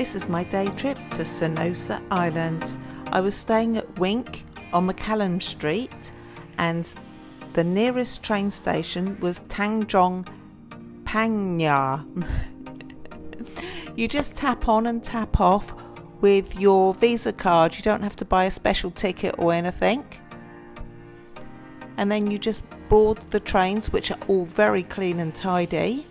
This is my day trip to Sentosa Island. I was staying at Wink on Mccallum St and the nearest train station was Tanjong Pagar. You just tap on and tap off with your Visa card. You don't have to buy a special ticket or anything. And then you just board the trains, which are all very clean and tidy.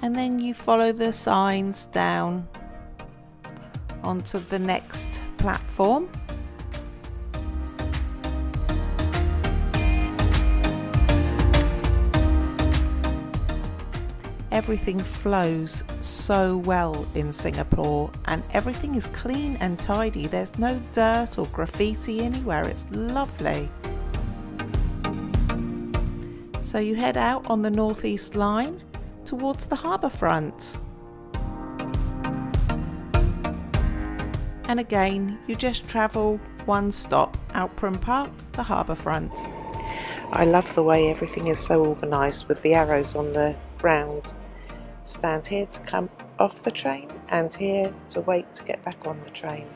And then you follow the signs down onto the next platform. Everything flows so well in Singapore and everything is clean and tidy. There's no dirt or graffiti anywhere. It's lovely. So you head out on the North East Line towards the harbourfront. And again, you just travel one stop, Outram Park to Harbourfront. I love the way everything is so organised with the arrows on the ground. Stand here to come off the train and here to wait to get back on the train.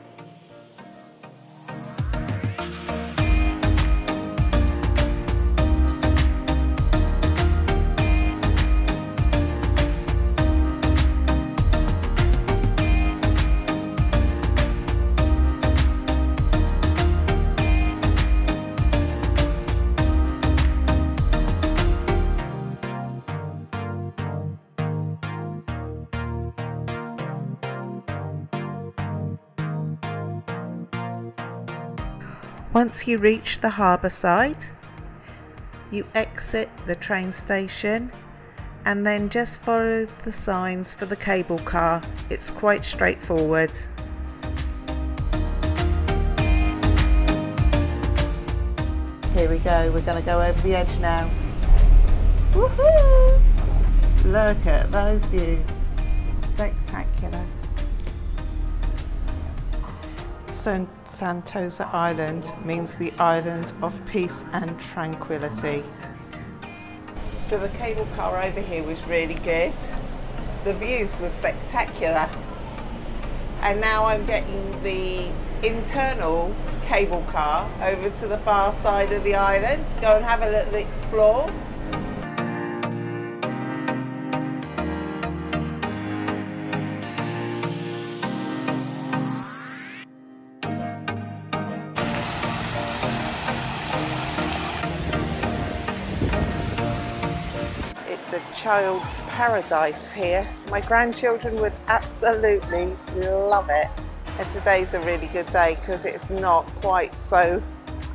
Once you reach the harbour side, you exit the train station and then just follow the signs for the cable car. It's quite straightforward. Here we go, we're going to go over the edge now. Woohoo! Look at those views. Spectacular. So Sentosa Island means the island of peace and tranquility. So the cable car over here was really good. The views were spectacular. And now I'm getting the internal cable car over to the far side of the island to go and have a little explore. Child's paradise here. My grandchildren would absolutely love it. And today's a really good day because it's not quite so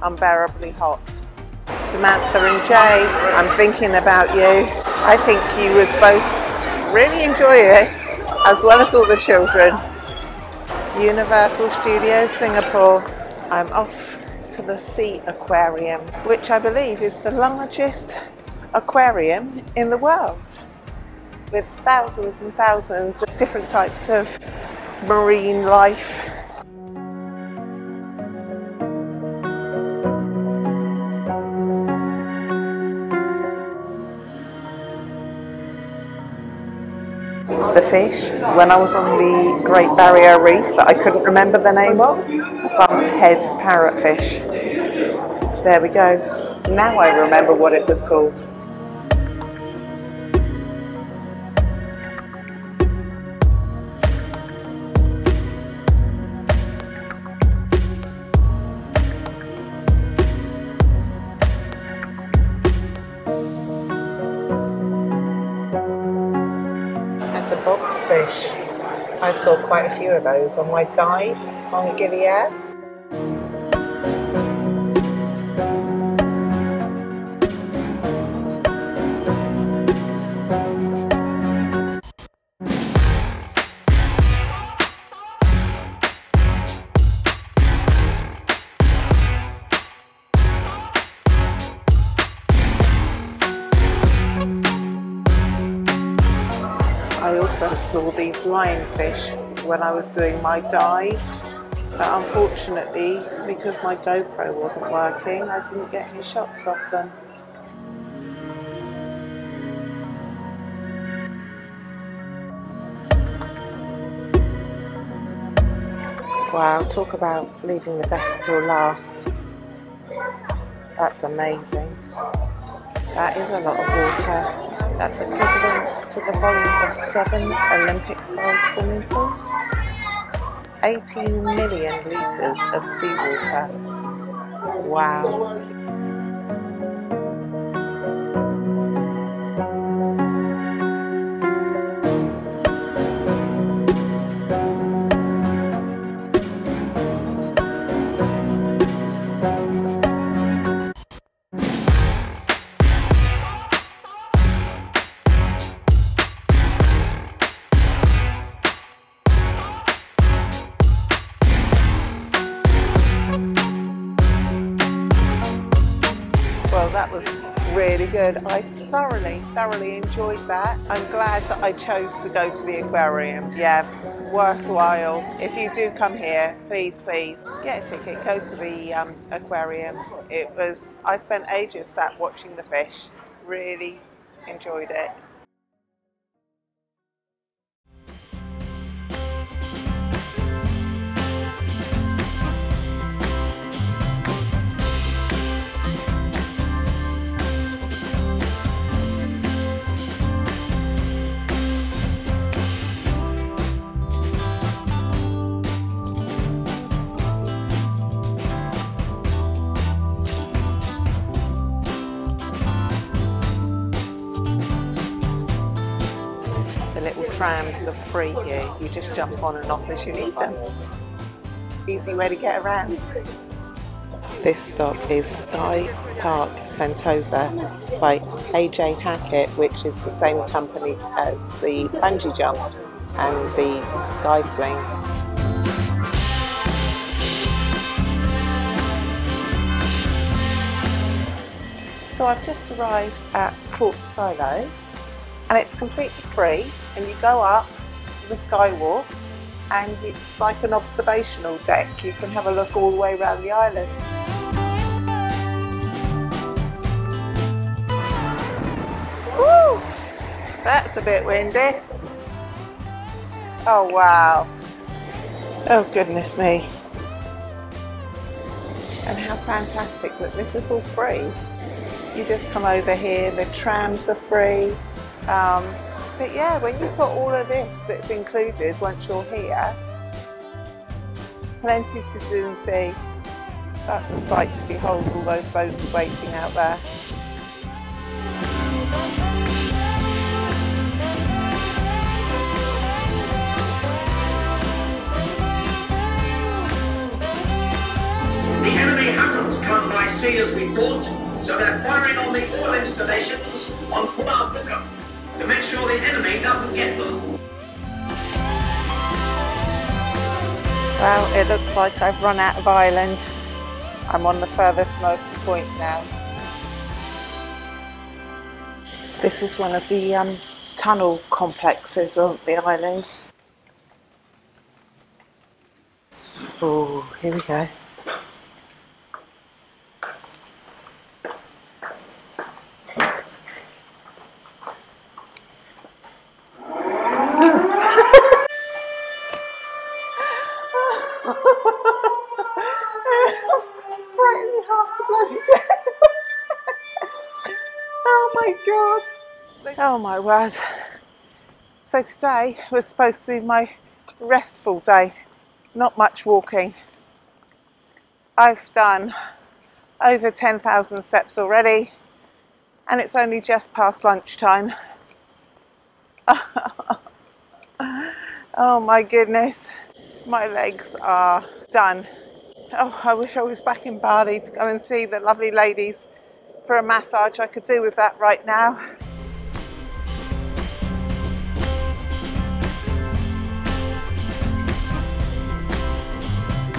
unbearably hot. Samantha and Jay, I'm thinking about you. I think you would both really enjoy this, as well as all the children. Universal Studios Singapore. I'm off to the S.E.A. Aquarium, which I believe is the largest aquarium in the world, with thousands and thousands of different types of marine life. The fish, when I was on the Great Barrier Reef that I couldn't remember the name of, a bumphead parrotfish. There we go. Now I remember what it was called. That's a box fish. I saw quite a few of those on my dive on Gili Air. I saw these lionfish when I was doing my dive, but unfortunately because my GoPro wasn't working I didn't get any shots of them. Wow, talk about leaving the best till last. That's amazing. That is a lot of water. That's equivalent to the volume of 7 Olympic-sized swimming pools. 18 million litres of seawater. Wow. That was really good. I thoroughly enjoyed that. I'm glad that I chose to go to the aquarium. Yeah, worthwhile. If you do come here, please get a ticket, go to the aquarium. It was, I spent ages sat watching the fish, really enjoyed it. Trams are free here, you just jump on and off as you need them. Easy way to get around. This stop is Sky Park Sentosa by AJ Hackett, which is the same company as the bungee jumps and the sky swing. So I've just arrived at Fort Siloso. And it's completely free, and you go up the Skywalk, and it's like an observational deck. You can have a look all the way around the island. Woo! That's a bit windy. Oh wow. Oh goodness me. And how fantastic that this is all free. You just come over here, the trams are free. But yeah, when you've got all of this that's included once you're here, plenty to do and see. That's a sight to behold, all those boats waiting out there. The enemy hasn't come by sea as we thought, so they're firing on the oil installations on Pulau Bukom to make sure the enemy doesn't get them. Well, it looks like I've run out of island. I'm on the furthestmost point now. This is one of the tunnel complexes on the island. Oh, here we go. Oh my god! Oh my word! So today was supposed to be my restful day, not much walking. I've done over 10,000 steps already, and it's only just past lunchtime. Oh my goodness, my legs are done. Oh, I wish I was back in Bali to go and see the lovely ladies for a massage. I could do with that right now.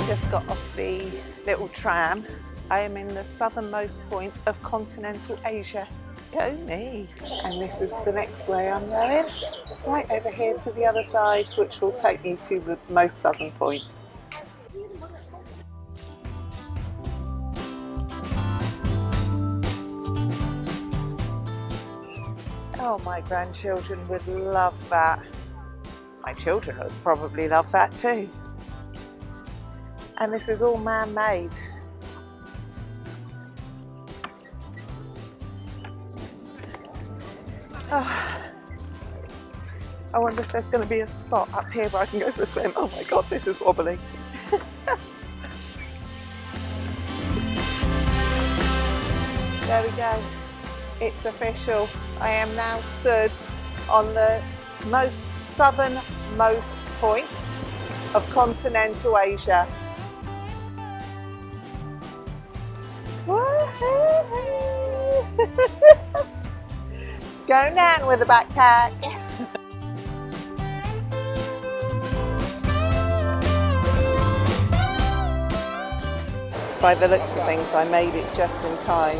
Just got off the little tram. I am in the southernmost point of continental Asia. Go me! And this is the next way I'm going. Right over here to the other side, which will take me to the most southern point. Oh, my grandchildren would love that. My children would probably love that too. and this is all man-made. Oh, I wonder if there's going to be a spot up here where I can go for a swim. Oh my god, this is wobbly. There we go, it's official. I am now stood on the most southernmost point of continental Asia. Woohoo! Going down with a backpack. By the looks of things, I made it just in time.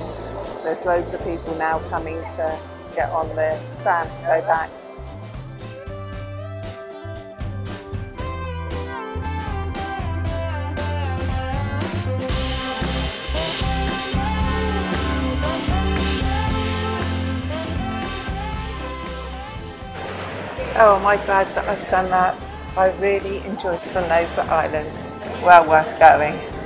There's loads of people now coming to get on the tram to go back. Oh, am I glad that I've done that. I really enjoyed Sentosa Island. Well worth going.